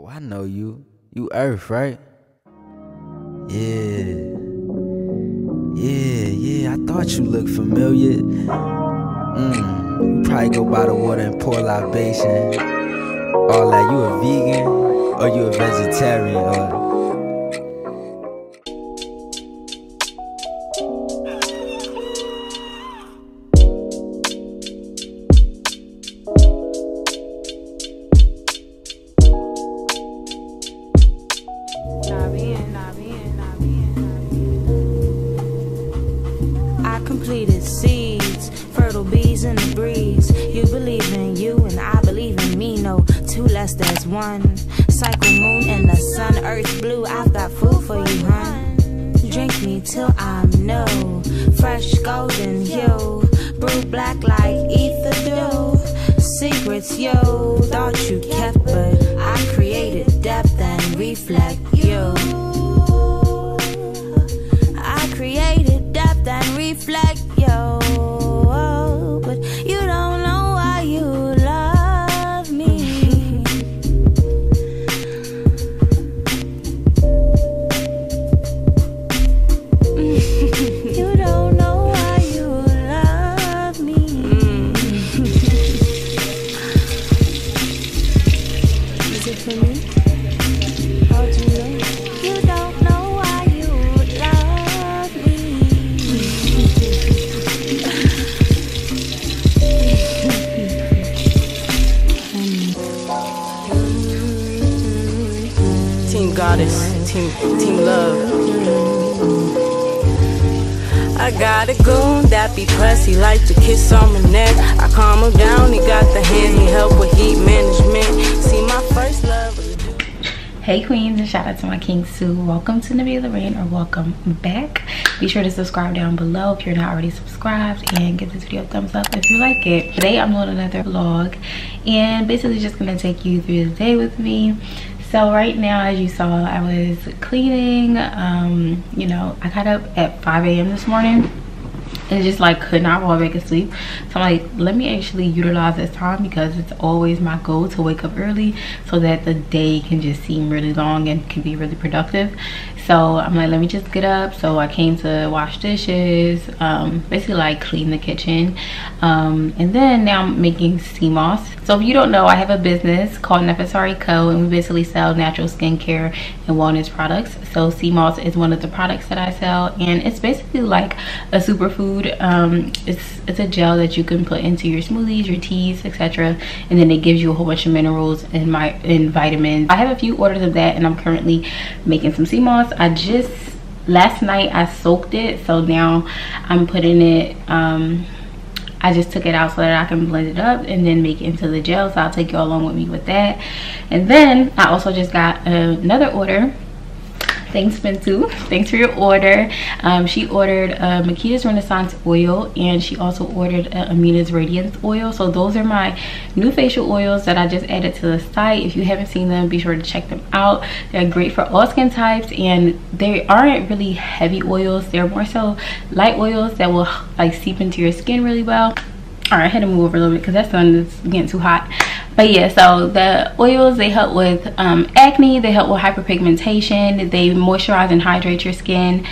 Oh, I know you. You Earth, right? Yeah. Yeah, I thought you looked familiar. You probably go by the water and pour libation. Or like you a vegan or you a vegetarian or... Hey queens, and shout out to my kings too. Welcome to Nabila Raine, or welcome back. Be sure to subscribe down below if you're not already subscribed, and give this video a thumbs up if you like it. Today I'm doing another vlog and basically just gonna take you through the day with me. So right now, as you saw, I was cleaning. You know, I got up at 5 AM this morning and just like could not fall back asleep. So I'm like, let me actually utilize this time, because it's always my goal to wake up early so that the day can just seem really long and can be really productive. So I'm like, let me just get up. So I came to wash dishes, basically like clean the kitchen, and then now I'm making sea moss. So if you don't know, I have a business called Nefesari Co, and we basically sell natural skincare and wellness products. So sea moss is one of the products that I sell, and it's basically like a superfood. It's a gel that you can put into your smoothies, your teas, etc., and then it gives you a whole bunch of minerals and vitamins. I have a few orders of that, and I'm currently making some sea moss. I just last night I soaked it, so now I'm putting it, I just took it out so that I can blend it up and then make it into the gel. So I'll take y'all along with me with that. And then I also just got another order. Thanks, Bintu. Thanks for your order. She ordered Makeda's Renaissance oil, and she also ordered Amina's Radiance oil. So those are my new facial oils that I just added to the site. If you haven't seen them, be sure to check them out. They're great for all skin types, and they aren't really heavy oils. They're more so light oils that will like seep into your skin really well. All right, I had to move over a little bit because that sun is getting too hot. But yeah, so the oils, they help with acne, they help with hyperpigmentation, they moisturize and hydrate your skin,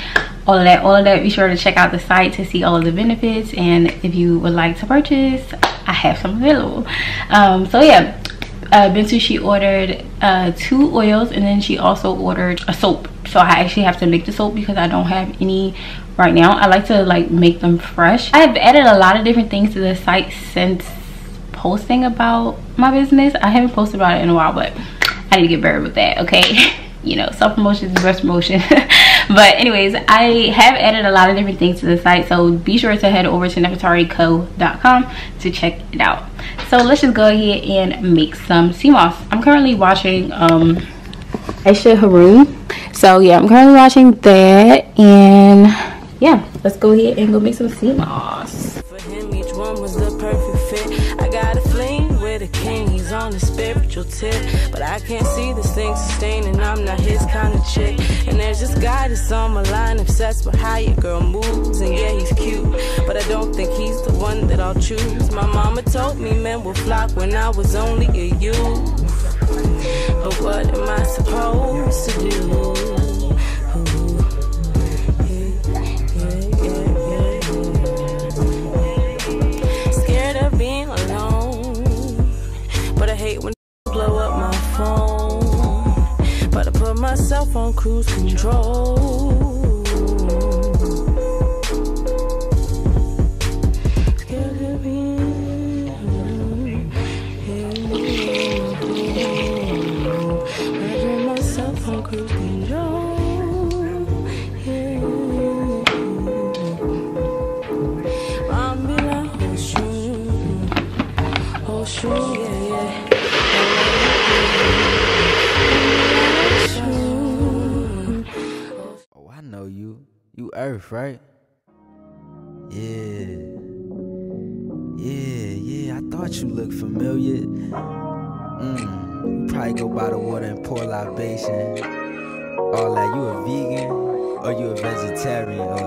all of that. Be sure to check out the site to see all of the benefits, and if you would like to purchase, I have some available. So yeah, Bintu, she ordered 2 oils, and then she also ordered a soap. So I actually have to make the soap because I don't have any right now. I like to like make them fresh. I have added a lot of different things to the site since posting about my business. I haven't posted about it in a while, but I need to get better with that, okay? You know, self-promotion is the best promotion. But anyways, I have added a lot of different things to the site, so be sure to head over to nefertarico.com to check it out. So let's just go ahead and make some sea moss. I'm currently watching Aisha Haru. So yeah, I'm currently watching that, and yeah, let's go ahead and go make some sea moss. For him, each one was the perfect fit. Got a fling with a king, he's on a spiritual tip, but I can't see this thing sustaining. I'm not his kind of chick, and there's this guy that's on my line, obsessed with how your girl moves, and yeah, he's cute, but I don't think he's the one that I'll choose. My mama told me men will flock when I was only a youth, but what am on cruise control. Earth, right? Yeah, I thought you looked familiar. Probably go by the water and pour libation. All that. You a vegan or you a vegetarian? Or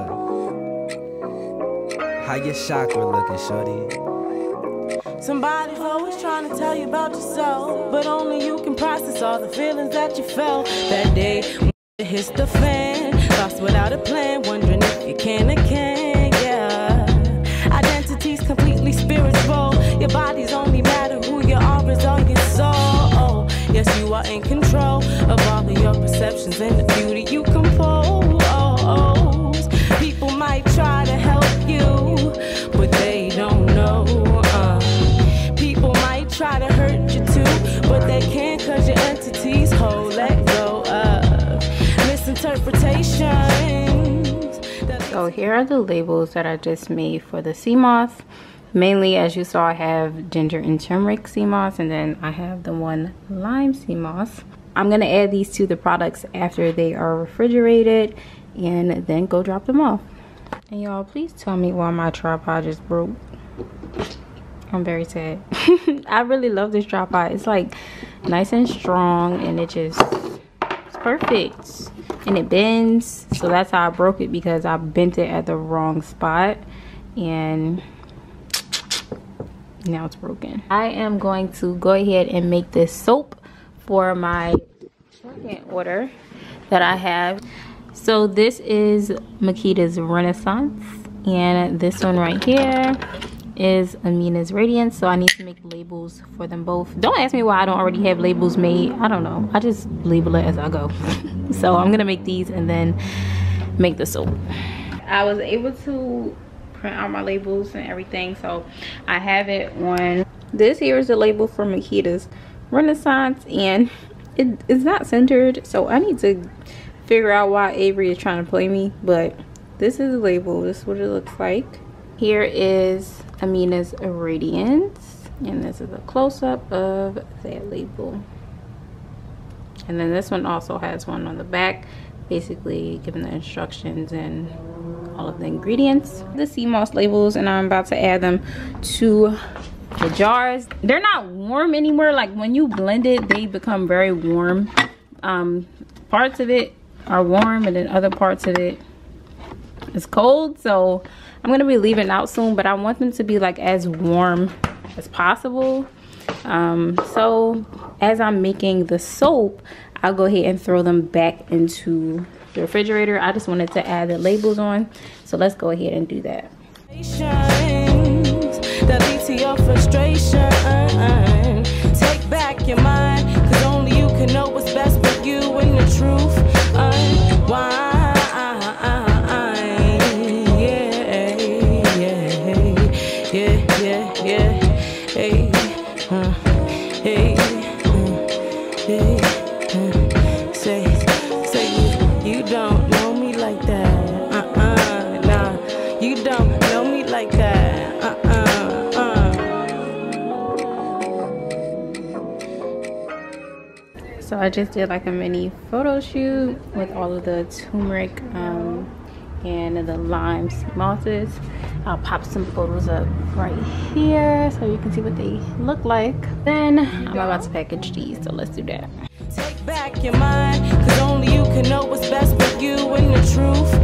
how your chakra looking, shorty? Somebody's always trying to tell you about yourself, but only you can process all the feelings that you felt that day when it hits the fan. Lost without a plan, wondering if you can or can't, yeah. Identity's completely spiritual. Your body's only matter, who you are is all your soul. Yes, you are in control of all of your perceptions and the beauty you compose. People might try to help you, but they don't know. People might try to hurt you too, but they can't, cause your entity's whole let go of misinterpretations. So here are the labels that I just made for the sea moss. Mainly, as you saw, I have ginger and turmeric sea moss, and then I have the one lime sea moss. I'm gonna add these to the products after they are refrigerated and then go drop them off. And y'all, please tell me why my tripod just broke. I'm very sad. I really love this tripod. It's like nice and strong, and it just, it's perfect, and it bends. So that's how I broke it, because I bent it at the wrong spot and now it's broken. I am going to go ahead and make this soap for my second order that I have. So this is Makeda's Renaissance, and this one right here is Amina's Radiance. So I need to make labels for them both. Don't ask me why I don't already have labels made. I don't know, I just label it as I go. So I'm gonna make these and then make the soap. I was able to print out my labels and everything, so I have it on. This here is the label for Makeda's Renaissance, and it's not centered, so I need to figure out why Avery is trying to play me. But this is the label, this is what it looks like. Here is Amina's Radiance, and this is a close-up of that label. And then this one also has one on the back, basically giving the instructions and all of the ingredients. The sea moss labels, and I'm about to add them to the jars. They're not warm anymore. Like when you blend it, they become very warm. Parts of it are warm, and then other parts of it is cold. So I'm gonna be leaving out soon, but I want them to be like as warm as possible. So as I'm making the soap, I'll go ahead and throw them back into the refrigerator. I just wanted to add the labels on, so let's go ahead and do that. That leads to your frustration. Take back your mind, cause only you can know what's best for you and the truth. Why? So I just did like a mini photo shoot with all of the turmeric and the lime mosses. I'll pop some photos up right here so you can see what they look like. Then I'm about to package these, so let's do that. Take back your mind, cause only you can know what's best for you and the truth.